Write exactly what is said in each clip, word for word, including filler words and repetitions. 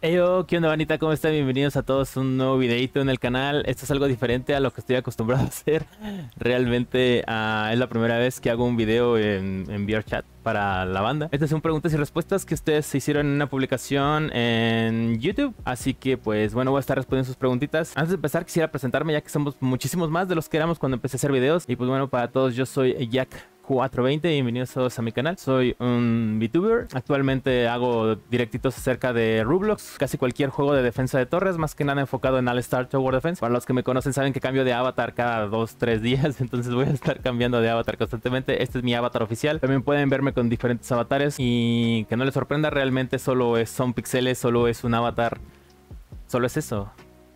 Hey yo, ¿qué onda, Vanita? ¿Cómo están? Bienvenidos a todos a un nuevo videito en el canal. Esto es algo diferente a lo que estoy acostumbrado a hacer. Realmente uh, es la primera vez que hago un video en, en VRChat para la banda. Estas son preguntas y respuestas que ustedes se hicieron en una publicación en YouTube. Así que pues bueno, voy a estar respondiendo sus preguntitas. Antes de empezar quisiera presentarme, ya que somos muchísimos más de los que éramos cuando empecé a hacer videos. Y pues bueno, para todos, yo soy Jaaqk cuatrocientos veinte, bienvenidos todos a mi canal. Soy un VTuber, actualmente hago directitos acerca de Roblox, casi cualquier juego de defensa de torres, más que nada enfocado en All Star Tower Defense. Para los que me conocen saben que cambio de avatar cada dos tres días, entonces voy a estar cambiando de avatar constantemente. Este es mi avatar oficial, también pueden verme con diferentes avatares y que no les sorprenda, realmente solo es, son pixeles, solo es un avatar, solo es eso.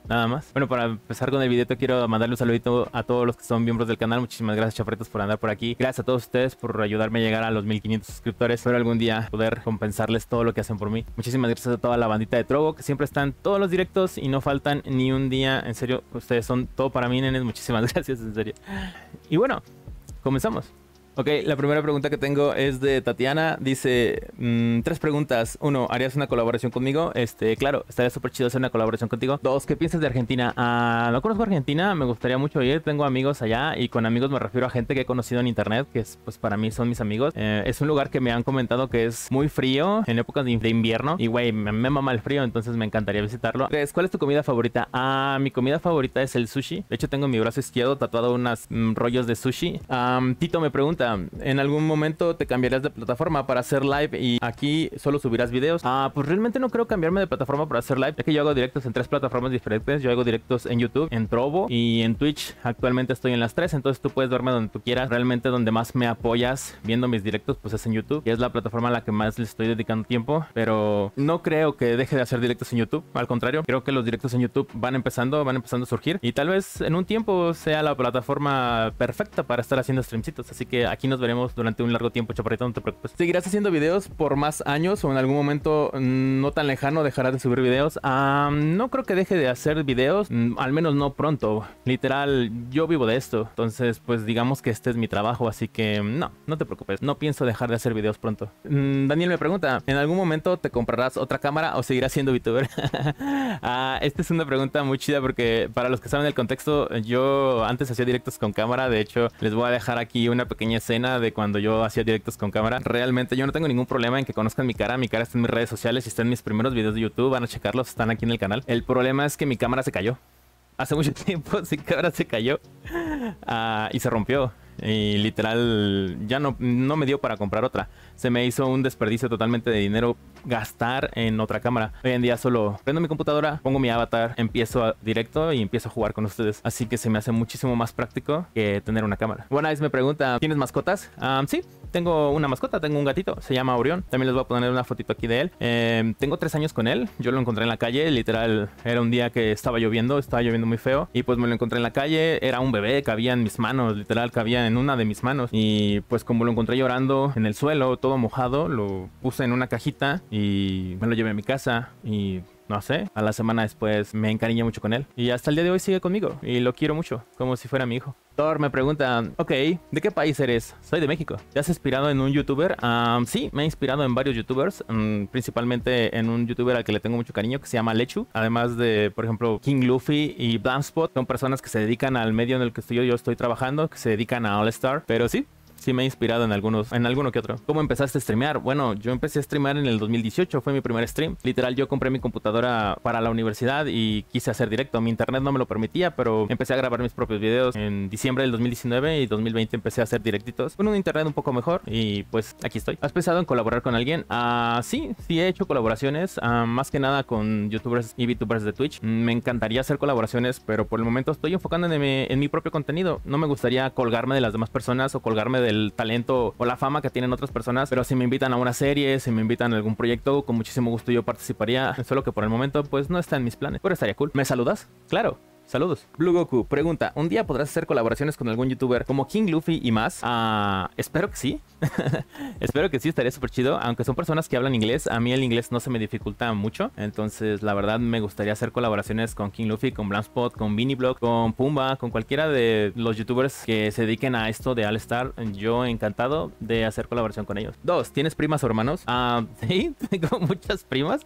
Nada más. Bueno, para empezar con el video quiero mandarle un saludito a todos los que son miembros del canal. Muchísimas gracias, chafretas, por andar por aquí. Gracias a todos ustedes por ayudarme a llegar a los mil quinientos suscriptores. Espero algún día poder compensarles todo lo que hacen por mí. Muchísimas gracias a toda la bandita de Trovo, que siempre están todos los directos y no faltan ni un día. En serio, ustedes son todo para mí, nenes. Muchísimas gracias, en serio. Y bueno, comenzamos. Ok, la primera pregunta que tengo es de Tatiana. Dice, mmm, tres preguntas. Uno, ¿harías una colaboración conmigo? Este, claro, estaría súper chido hacer una colaboración contigo. Dos, ¿qué piensas de Argentina? Ah, no conozco Argentina, me gustaría mucho ir. Tengo amigos allá y con amigos me refiero a gente que he conocido en internet, que es, pues para mí son mis amigos. Eh, es un lugar que me han comentado que es muy frío en épocas de invierno. Y güey, me, me mama el frío, entonces me encantaría visitarlo. Tres, ¿cuál es tu comida favorita? Ah, mi comida favorita es el sushi. De hecho, tengo en mi brazo izquierdo tatuado unos mmm, rollos de sushi. Um, Tito me pregunta, ¿en algún momento te cambiarás de plataforma para hacer live y aquí solo subirás videos? Ah, pues realmente no creo cambiarme de plataforma para hacer live, ya que yo hago directos en tres plataformas diferentes. Yo hago directos en YouTube, en Trovo y en Twitch. Actualmente estoy en las tres, entonces tú puedes verme donde tú quieras. Realmente donde más me apoyas viendo mis directos pues es en YouTube, y es la plataforma a la que más le estoy dedicando tiempo. Pero no creo que deje de hacer directos en YouTube, al contrario, creo que los directos en YouTube van empezando, van empezando a surgir, y tal vez en un tiempo sea la plataforma perfecta para estar haciendo streamcitos. Así que aquí nos veremos durante un largo tiempo, chaparrito, no te preocupes. ¿Seguirás haciendo videos por más años o en algún momento no tan lejano dejarás de subir videos? Um, no creo que deje de hacer videos, al menos no pronto. Literal, yo vivo de esto, entonces pues digamos que este es mi trabajo, así que no, no te preocupes, no pienso dejar de hacer videos pronto. Um, Daniel me pregunta, ¿en algún momento te comprarás otra cámara o seguirás siendo VTuber? uh, esta es una pregunta muy chida porque para los que saben el contexto, yo antes hacía directos con cámara. De hecho, les voy a dejar aquí una pequeña escena de cuando yo hacía directos con cámara. Realmente yo no tengo ningún problema en que conozcan mi cara. Mi cara está en mis redes sociales y está en mis primeros videos de YouTube. Van a checarlos, están aquí en el canal. El problema es que mi cámara se cayó. Hace mucho tiempo mi cámara se cayó uh, y se rompió. Y literal ya no, no me dio para comprar otra. Se me hizo un desperdicio totalmente de dinero gastar en otra cámara. Hoy en día solo prendo mi computadora, pongo mi avatar, empiezo a directo y empiezo a jugar con ustedes. Así que se me hace muchísimo más práctico que tener una cámara. Buena vez me pregunta, ¿tienes mascotas? Um, sí, tengo una mascota, tengo un gatito, se llama Orión. También les voy a poner una fotito aquí de él. Eh, tengo tres años con él, yo lo encontré en la calle. Literal, era un día que estaba lloviendo, estaba lloviendo muy feo. Y pues me lo encontré en la calle, era un bebé, cabía en mis manos, literal, cabía en una de mis manos. Y pues como lo encontré llorando en el suelo, todo mojado, lo puse en una cajita y me lo llevé a mi casa y no sé, a la semana después me encariñé mucho con él y hasta el día de hoy sigue conmigo y lo quiero mucho, como si fuera mi hijo. Thor me pregunta, ok, ¿de qué país eres? Soy de México. ¿Te has inspirado en un youtuber? Um, sí, me he inspirado en varios youtubers, um, principalmente en un youtuber al que le tengo mucho cariño que se llama Lechu, además de, por ejemplo, King Luffy y Blamspot. Son personas que se dedican al medio en el que estoy, yo estoy trabajando, que se dedican a All Star, pero sí. Sí me he inspirado en algunos, en alguno que otro. ¿Cómo empezaste a streamear? Bueno, yo empecé a streamear en el dos mil dieciocho, fue mi primer stream. Literal, yo compré mi computadora para la universidad y quise hacer directo. Mi internet no me lo permitía, pero empecé a grabar mis propios videos. En diciembre del dos mil diecinueve y dos mil veinte empecé a hacer directitos con un internet un poco mejor y pues aquí estoy. ¿Has pensado en colaborar con alguien? Ah, uh, sí, sí he hecho colaboraciones, uh, más que nada con youtubers y VTubers de Twitch. Me encantaría hacer colaboraciones, pero por el momento estoy enfocándome en mi, en mi propio contenido. No me gustaría colgarme de las demás personas o colgarme de el talento o la fama que tienen otras personas, pero si me invitan a una serie, si me invitan a algún proyecto, con muchísimo gusto yo participaría, solo que por el momento pues no está en mis planes, pero estaría cool. ¿Me saludas? Claro. Saludos. Blue Goku pregunta, ¿un día podrás hacer colaboraciones con algún youtuber como King Luffy y más? Ah, espero que sí. Espero que sí, estaría súper chido. Aunque son personas que hablan inglés, a mí el inglés no se me dificulta mucho. Entonces, la verdad, me gustaría hacer colaboraciones con King Luffy, con Blamspot, con Viniblog, con Pumba, con cualquiera de los youtubers que se dediquen a esto de All Star. Yo encantado de hacer colaboración con ellos. Dos, ¿tienes primas o hermanos? Ah, sí, tengo muchas primas.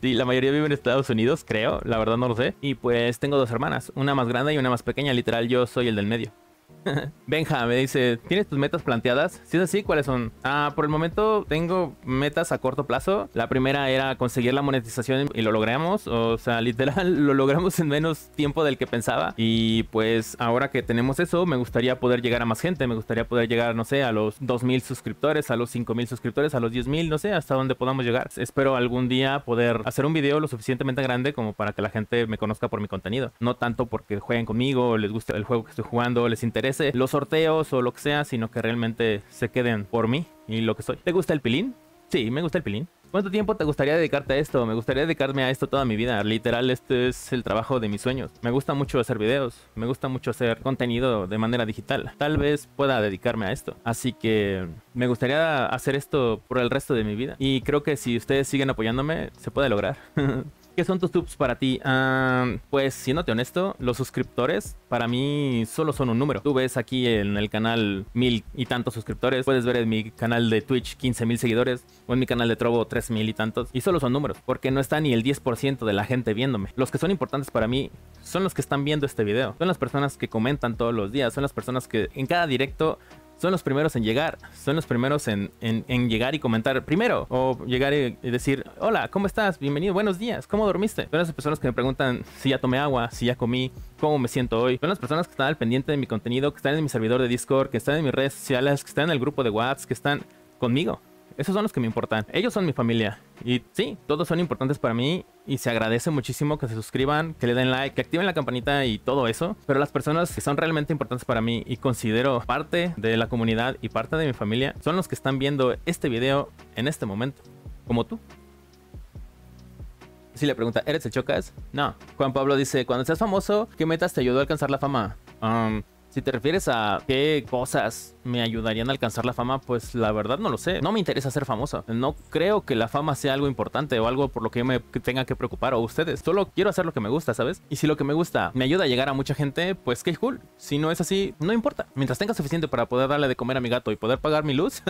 Sí, la mayoría vive en Estados Unidos, creo. La verdad no lo sé. Y pues tengo dos hermanas. Una más grande y una más pequeña. Literal, yo soy el del medio. Benja me dice, ¿tienes tus metas planteadas? Si es así, ¿cuáles son? Ah, por el momento tengo metas a corto plazo. La primera era conseguir la monetización y lo logramos. O sea, literal, lo logramos en menos tiempo del que pensaba. Y pues ahora que tenemos eso, me gustaría poder llegar a más gente. Me gustaría poder llegar, no sé, a los dos mil suscriptores, a los cinco mil suscriptores, a los diez mil, no sé, hasta donde podamos llegar. Espero algún día poder hacer un video lo suficientemente grande como para que la gente me conozca por mi contenido. No tanto porque jueguen conmigo, les gusta el juego que estoy jugando, les interesa los sorteos o lo que sea, sino que realmente se queden por mí y lo que soy. ¿Te gusta el pilín? Sí, me gusta el pilín. ¿Cuánto tiempo te gustaría dedicarte a esto? Me gustaría dedicarme a esto toda mi vida. Literal, este es el trabajo de mis sueños. Me gusta mucho hacer videos. Me gusta mucho hacer contenido de manera digital. Tal vez pueda dedicarme a esto. Así que me gustaría hacer esto por el resto de mi vida. Y creo que si ustedes siguen apoyándome, se puede lograr. ¿Qué son tus tips para ti? Uh, pues, siéndote honesto, los suscriptores para mí solo son un número. Tú ves aquí en el canal mil y tantos suscriptores. Puedes ver en mi canal de Twitch quince mil seguidores. O en mi canal de Trovo tres mil y tantos. Y solo son números. Porque no está ni el diez por ciento de la gente viéndome. Los que son importantes para mí son los que están viendo este video. Son las personas que comentan todos los días. Son las personas que en cada directo... son los primeros en llegar, son los primeros en, en, en llegar y comentar primero. O llegar y decir, hola, ¿cómo estás? Bienvenido, buenos días, ¿cómo dormiste? Son las personas que me preguntan si ya tomé agua, si ya comí, cómo me siento hoy. Son las personas que están al pendiente de mi contenido, que están en mi servidor de Discord, que están en mis redes sociales, que están en el grupo de WhatsApp, que están conmigo. Esos son los que me importan. Ellos son mi familia. Y sí, todos son importantes para mí. Y se agradece muchísimo que se suscriban, que le den like, que activen la campanita y todo eso. Pero las personas que son realmente importantes para mí y considero parte de la comunidad y parte de mi familia son los que están viendo este video en este momento. Como tú. Si le pregunta, ¿eres el Chocas? No. Juan Pablo dice, cuando seas famoso, ¿qué metas te ayudó a alcanzar la fama? Um... Si te refieres a qué cosas me ayudarían a alcanzar la fama, pues la verdad no lo sé. No me interesa ser famoso. No creo que la fama sea algo importante o algo por lo que yo me tenga que preocupar o ustedes. Solo quiero hacer lo que me gusta, ¿sabes? Y si lo que me gusta me ayuda a llegar a mucha gente, pues qué cool. Si no es así, no importa. Mientras tenga suficiente para poder darle de comer a mi gato y poder pagar mi luz,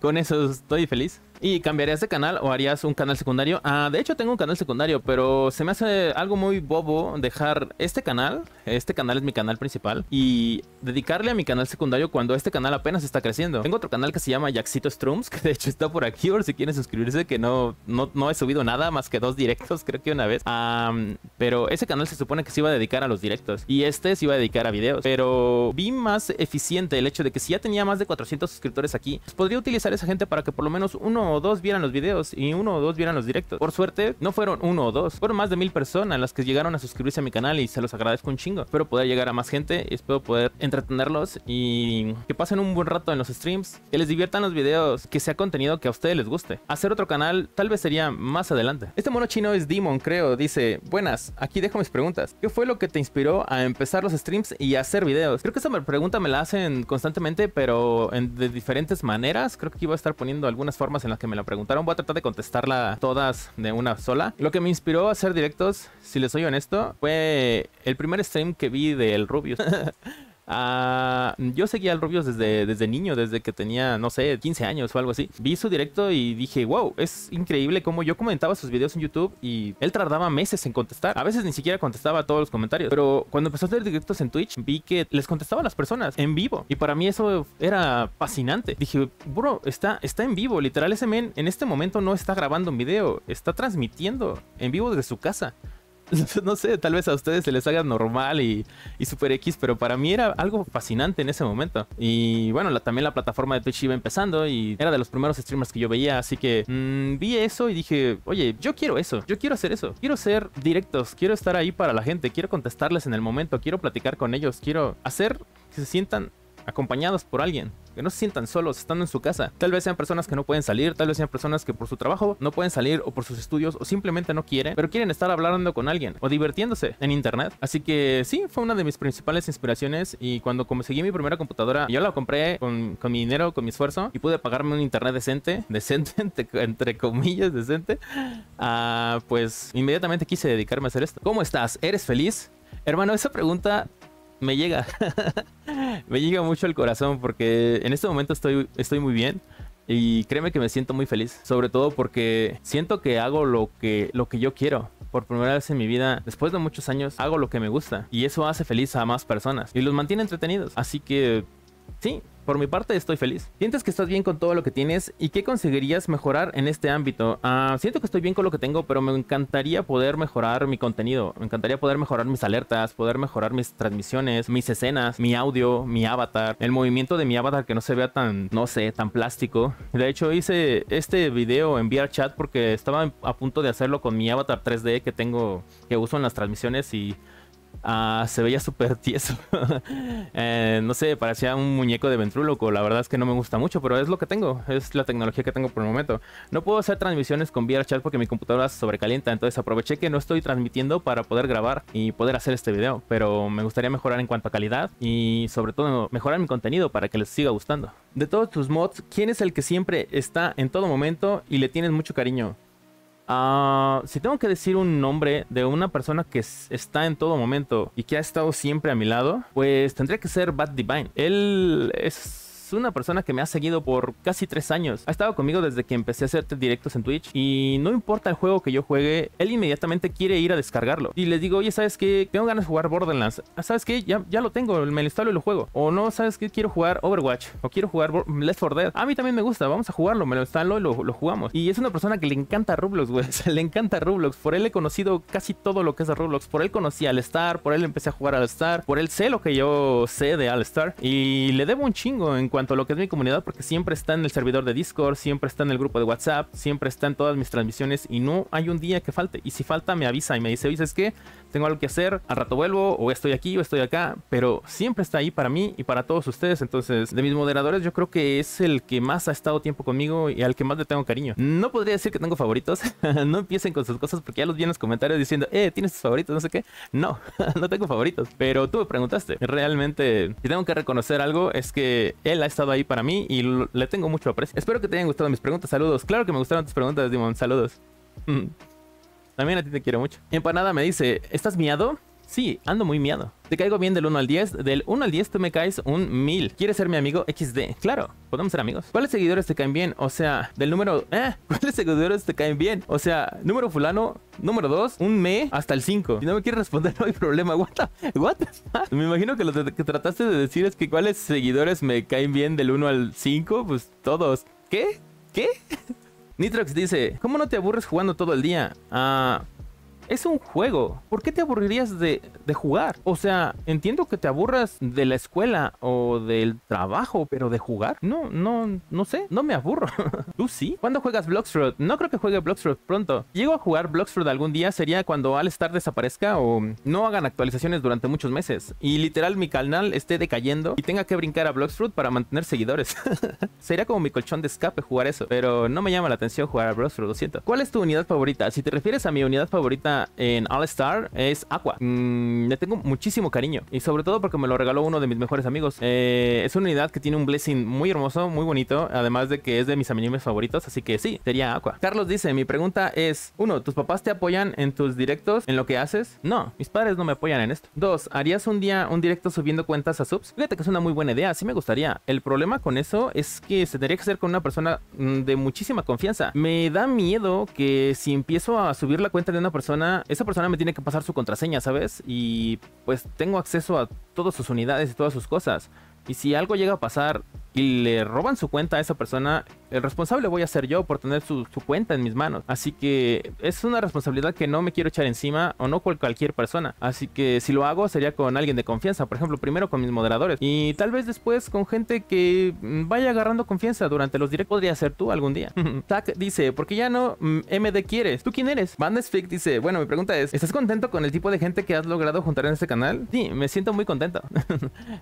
con eso estoy feliz. ¿Y cambiarías de canal o harías un canal secundario? Ah, de hecho tengo un canal secundario, pero se me hace algo muy bobo dejar este canal. Este canal es mi canal principal. Y dedicarle a mi canal secundario cuando este canal apenas está creciendo. Tengo otro canal que se llama JacksitoStrums, que de hecho está por aquí, por si quieren suscribirse, que no, no, no he subido nada más que dos directos, creo que una vez. Um, pero ese canal se supone que se iba a dedicar a los directos. Y este se iba a dedicar a videos. Pero vi más eficiente el hecho de que si ya tenía más de cuatrocientos suscriptores aquí, pues podría utilizar esa gente para que por lo menos uno o dos vieran los videos y uno o dos vieran los directos. Por suerte, no fueron uno o dos. Fueron más de mil personas las que llegaron a suscribirse a mi canal y se los agradezco un chingo. Espero poder llegar a más gente y espero poder entretenerlos y que pasen un buen rato en los streams, que les diviertan los videos, que sea contenido que a ustedes les guste. Hacer otro canal tal vez sería más adelante. Este mono chino es Demon, creo. Dice, buenas, aquí dejo mis preguntas. ¿Qué fue lo que te inspiró a empezar los streams y a hacer videos? Creo que esa pregunta me la hacen constantemente, pero en, de diferentes maneras. Creo que aquí voy a estar poniendo algunas formas en las que me la preguntaron. Voy a tratar de contestarla todas de una sola. Lo que me inspiró a hacer directos, si les soy honesto, fue el primer stream que vi de El Rubius. Uh, yo seguía al Rubius desde, desde niño, desde que tenía, no sé, quince años o algo así. Vi su directo y dije, wow, es increíble cómo yo comentaba sus videos en YouTube y él tardaba meses en contestar. A veces ni siquiera contestaba todos los comentarios. Pero cuando empezó a hacer directos en Twitch, vi que les contestaba a las personas en vivo. Y para mí eso era fascinante. Dije, bro, está, está en vivo. Literal, ese men en este momento no está grabando un video. Está transmitiendo en vivo desde su casa. No sé, tal vez a ustedes se les haga normal y, y super X, pero para mí era algo fascinante en ese momento. Y bueno, la, también la plataforma de Twitch iba empezando y era de los primeros streamers que yo veía. Así que mmm, vi eso y dije, oye, yo quiero eso, yo quiero hacer eso. Quiero ser directos, quiero estar ahí para la gente, quiero contestarles en el momento, quiero platicar con ellos, quiero hacer que se sientan acompañados por alguien, que no se sientan solos estando en su casa. Tal vez sean personas que no pueden salir, tal vez sean personas que por su trabajo no pueden salir, o por sus estudios, o simplemente no quieren, pero quieren estar hablando con alguien o divirtiéndose en internet. Así que sí, fue una de mis principales inspiraciones. Y cuando conseguí mi primera computadora, yo la compré con, con mi dinero, con mi esfuerzo, y pude pagarme un internet decente, decente entre, entre comillas decente. Ah, pues inmediatamente quise dedicarme a hacer esto. ¿Cómo estás? ¿Eres feliz? Hermano, esa pregunta me llega, me llega mucho al corazón, porque en este momento estoy, estoy muy bien. Y créeme que me siento muy feliz, sobre todo porque siento que hago lo que, lo que yo quiero. Por primera vez en mi vida, después de muchos años, hago lo que me gusta. Y eso hace feliz a más personas y los mantiene entretenidos. Así que, sí, por mi parte estoy feliz. ¿Sientes que estás bien con todo lo que tienes? ¿Y qué conseguirías mejorar en este ámbito? Uh, siento que estoy bien con lo que tengo, pero me encantaría poder mejorar mi contenido. Me encantaría poder mejorar mis alertas, poder mejorar mis transmisiones, mis escenas, mi audio, mi avatar. El movimiento de mi avatar que no se vea tan, no sé, tan plástico. De hecho, hice este video en VRChat porque estaba a punto de hacerlo con mi avatar tres D que tengo, que uso en las transmisiones y... Uh, se veía súper tieso. eh, no sé, parecía un muñeco de ventríloco. La verdad es que no me gusta mucho, pero es lo que tengo. Es la tecnología que tengo por el momento. No puedo hacer transmisiones con VRChat porque mi computadora se sobrecalienta. Entonces aproveché que no estoy transmitiendo para poder grabar y poder hacer este video. Pero me gustaría mejorar en cuanto a calidad y sobre todo mejorar mi contenido para que les siga gustando. De todos tus mods, ¿quién es el que siempre está en todo momento y le tienes mucho cariño? Uh, si tengo que decir un nombre de una persona que está en todo momento y que ha estado siempre a mi lado, pues tendría que ser Bad Divine. Él es una persona que me ha seguido por casi tres años. Ha estado conmigo desde que empecé a hacer directos en Twitch y no importa el juego que yo juegue, él inmediatamente quiere ir a descargarlo. Y les digo, oye, ¿sabes qué? Tengo ganas de jugar Borderlands. ¿Sabes qué? Ya, ya lo tengo, me lo instalo y lo juego. O no, ¿sabes qué? Quiero jugar Overwatch o quiero jugar Left four Dead. A mí también me gusta, vamos a jugarlo, me lo instalo y lo, lo jugamos. Y es una persona que le encanta Roblox, güey. O sea, le encanta Roblox. Por él he conocido casi todo lo que es de Roblox. Por él conocí All Star, por él empecé a jugar All Star, por él sé lo que yo sé de All Star. Y le debo un chingo en cuanto a lo que es mi comunidad, porque siempre está en el servidor de Discord, siempre está en el grupo de WhatsApp, siempre está en todas mis transmisiones y no hay un día que falte. Y si falta me avisa y me dice, oye, es que tengo algo que hacer, al rato vuelvo, o estoy aquí o estoy acá, pero siempre está ahí para mí y para todos ustedes. Entonces, de mis moderadores, yo creo que es el que más ha estado tiempo conmigo y al que más le tengo cariño. No podría decir que tengo favoritos. No empiecen con sus cosas porque ya los vi en los comentarios diciendo, eh, tienes tus favoritos, no sé qué. No, no tengo favoritos, pero tú me preguntaste. Realmente, si tengo que reconocer algo, es que él ha estado ahí para mí y le tengo mucho aprecio. Espero que te hayan gustado mis preguntas. Saludos. Claro que me gustaron tus preguntas, Demon. Saludos. Mm. También a ti te quiero mucho. Empanada me dice, ¿estás miado? Sí, ando muy miado. Te caigo bien del uno al diez. Del uno al diez tú me caes un mil. ¿Quieres ser mi amigo equis de? Claro, podemos ser amigos. ¿Cuáles seguidores te caen bien? O sea, del número... Eh, ¿cuáles seguidores te caen bien? O sea, número fulano, número dos, un me, hasta el cinco. Si no me quieres responder, no hay problema. What the, what the fuck? Me imagino que lo que trataste de decir es que ¿cuáles seguidores me caen bien del uno al cinco? Pues todos. ¿Qué? ¿Qué? Nitrox dice, ¿cómo no te aburres jugando todo el día? Ah... Es un juego. ¿Por qué te aburrirías de, de jugar? O sea, entiendo que te aburras de la escuela o del trabajo, pero de jugar. No, no, no sé. No me aburro. ¿Tú sí? ¿Cuándo juegas Blox Fruits? No creo que juegue Blox Fruits pronto. Llego a jugar Blox Fruits algún día sería cuando All Star desaparezca o no hagan actualizaciones durante muchos meses y literal mi canal esté decayendo y tenga que brincar a Blox Fruits para mantener seguidores. Sería como mi colchón de escape jugar eso, pero no me llama la atención jugar a Blox Fruits, lo siento. ¿Cuál es tu unidad favorita? Si te refieres a mi unidad favorita en All Star es Aqua. Mm, le tengo muchísimo cariño y sobre todo porque me lo regaló uno de mis mejores amigos. Eh, es una unidad que tiene un blessing muy hermoso, muy bonito, además de que es de mis animes favoritos, así que sí, sería Aqua. Carlos dice, mi pregunta es, uno, ¿tus papás te apoyan en tus directos, en lo que haces? No, mis padres no me apoyan en esto. dos. ¿Harías un día un directo subiendo cuentas a subs? Fíjate que es una muy buena idea, sí me gustaría. El problema con eso es que se tendría que hacer con una persona de muchísima confianza. Me da miedo que si empiezo a subir la cuenta de una persona, esa persona me tiene que pasar su contraseña, ¿sabes? Y pues tengo acceso a todas sus unidades y todas sus cosas. Y si algo llega a pasar y le roban su cuenta a esa persona, el responsable voy a ser yo por tener su, su cuenta en mis manos. Así que es una responsabilidad que no me quiero echar encima o no con cualquier persona. Así que si lo hago sería con alguien de confianza. Por ejemplo, primero con mis moderadores y tal vez después con gente que vaya agarrando confianza durante los directos. Podría ser tú algún día. Zack dice, ¿por qué ya no M D quieres? ¿Tú quién eres? MadnessFight dice, bueno, mi pregunta es, ¿estás contento con el tipo de gente que has logrado juntar en este canal? Sí, me siento muy contento.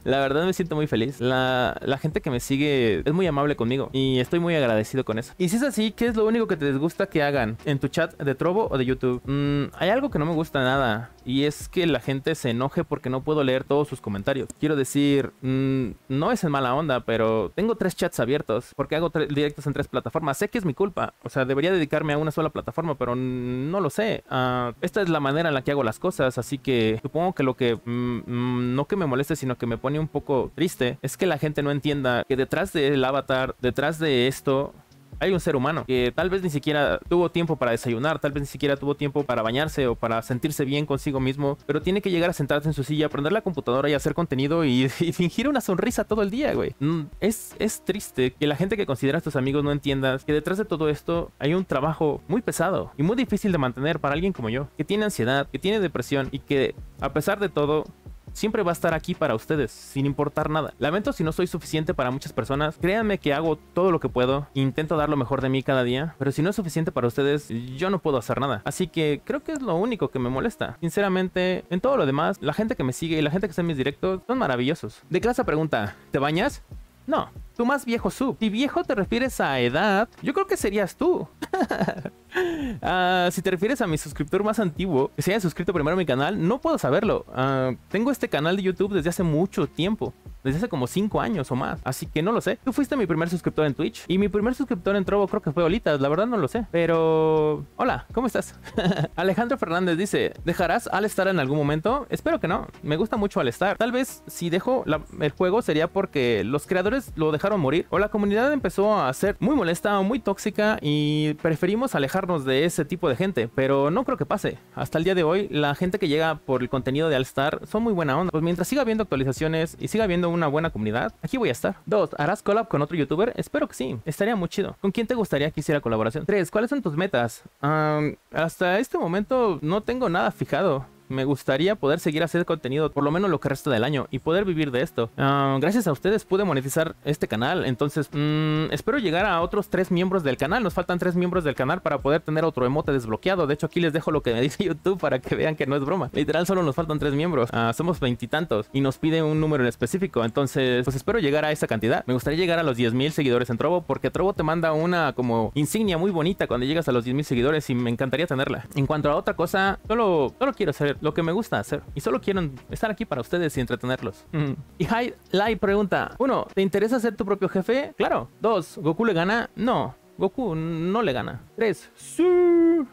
La verdad me siento muy feliz. La, la gente que me sigue es muy amable conmigo y estoy muy agradecido con eso. Y si es así, ¿qué es lo único que te disgusta que hagan en tu chat de Trovo o de YouTube? Mm, hay algo que no me gusta nada y es que la gente se enoje porque no puedo leer todos sus comentarios. Quiero decir, mm, no es en mala onda, pero tengo tres chats abiertos porque hago directos en tres plataformas. Sé que es mi culpa, o sea, debería dedicarme a una sola plataforma, pero no lo sé. Uh, esta es la manera en la que hago las cosas, así que supongo que lo que mm, mm, no que me moleste, sino que me pone un poco triste es que la gente no entienda que detrás del avatar, detrás de esto, hay un ser humano que tal vez ni siquiera tuvo tiempo para desayunar, tal vez ni siquiera tuvo tiempo para bañarse o para sentirse bien consigo mismo, pero tiene que llegar a sentarse en su silla, prender la computadora y hacer contenido y, y fingir una sonrisa todo el día, güey. Es, es triste que la gente que consideras tus amigos no entiendas que detrás de todo esto hay un trabajo muy pesado y muy difícil de mantener para alguien como yo, que tiene ansiedad, que tiene depresión y que, a pesar de todo, siempre va a estar aquí para ustedes, sin importar nada. Lamento si no soy suficiente para muchas personas. Créanme que hago todo lo que puedo. Intento dar lo mejor de mí cada día. Pero si no es suficiente para ustedes, yo no puedo hacer nada. Así que creo que es lo único que me molesta. Sinceramente, en todo lo demás, la gente que me sigue y la gente que está en mis directos son maravillosos. De clase pregunta, ¿te bañas? No, tú más viejo sub. Si viejo te refieres a edad, yo creo que serías tú. Uh, si te refieres a mi suscriptor más antiguo, que se haya suscrito primero a mi canal, no puedo saberlo. Uh, tengo este canal de YouTube desde hace mucho tiempo, desde hace como cinco años o más, así que no lo sé. Tú fuiste mi primer suscriptor en Twitch y mi primer suscriptor en Trovo creo que fue Olitas, la verdad no lo sé. Pero... hola, ¿cómo estás? Alejandro Fernández dice, ¿dejarás All Star en algún momento? Espero que no, me gusta mucho All Star. Tal vez si dejo la... el juego sería porque los creadores lo dejaron morir o la comunidad empezó a ser muy molesta, muy tóxica y preferimos alejarnos de ese tipo de gente, pero no creo que pase. Hasta el día de hoy, la gente que llega por el contenido de All Star son muy buena onda. Pues mientras siga habiendo actualizaciones y siga habiendo una buena comunidad, aquí voy a estar. dos. ¿Harás collab con otro youtuber? Espero que sí. Estaría muy chido. ¿Con quién te gustaría que hiciera colaboración? tres. ¿Cuáles son tus metas? Um, hasta este momento no tengo nada fijado. Me gustaría poder seguir haciendo contenido por lo menos lo que resta del año y poder vivir de esto. Uh, gracias a ustedes pude monetizar este canal. Entonces, mmm, espero llegar a otros tres miembros del canal. Nos faltan tres miembros del canal para poder tener otro emote desbloqueado. De hecho, aquí les dejo lo que me dice YouTube para que vean que no es broma. Literal, solo nos faltan tres miembros. Uh, somos veintitantos y nos piden un número en específico. Entonces, pues espero llegar a esa cantidad. Me gustaría llegar a los diez mil seguidores en Trovo porque Trovo te manda una como insignia muy bonita cuando llegas a los diez mil seguidores y me encantaría tenerla. En cuanto a otra cosa, solo, solo quiero hacer lo que me gusta hacer y solo quiero estar aquí para ustedes y entretenerlos. Mm. Y HiLai pregunta, uno. ¿Te interesa ser tu propio jefe? Claro. dos. ¿Goku le gana? No, Goku no le gana. tres. Sí.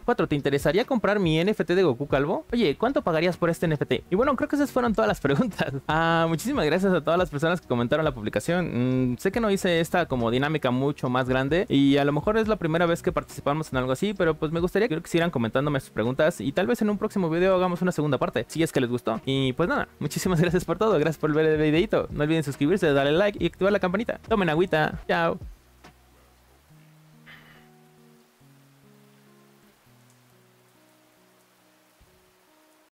cuatro. ¿Te interesaría comprar mi N F T de Goku Calvo? Oye, ¿cuánto pagarías por este N F T? Y bueno, creo que esas fueron todas las preguntas. Ah, muchísimas gracias a todas las personas que comentaron la publicación. Mm, sé que no hice esta como dinámica mucho más grande y a lo mejor es la primera vez que participamos en algo así, pero pues me gustaría que siguieran comentándome sus preguntas y tal vez en un próximo video hagamos una segunda parte, si es que les gustó. Y pues nada, muchísimas gracias por todo. Gracias por ver el videito. No olviden suscribirse, darle like y activar la campanita. Tomen agüita. Chao.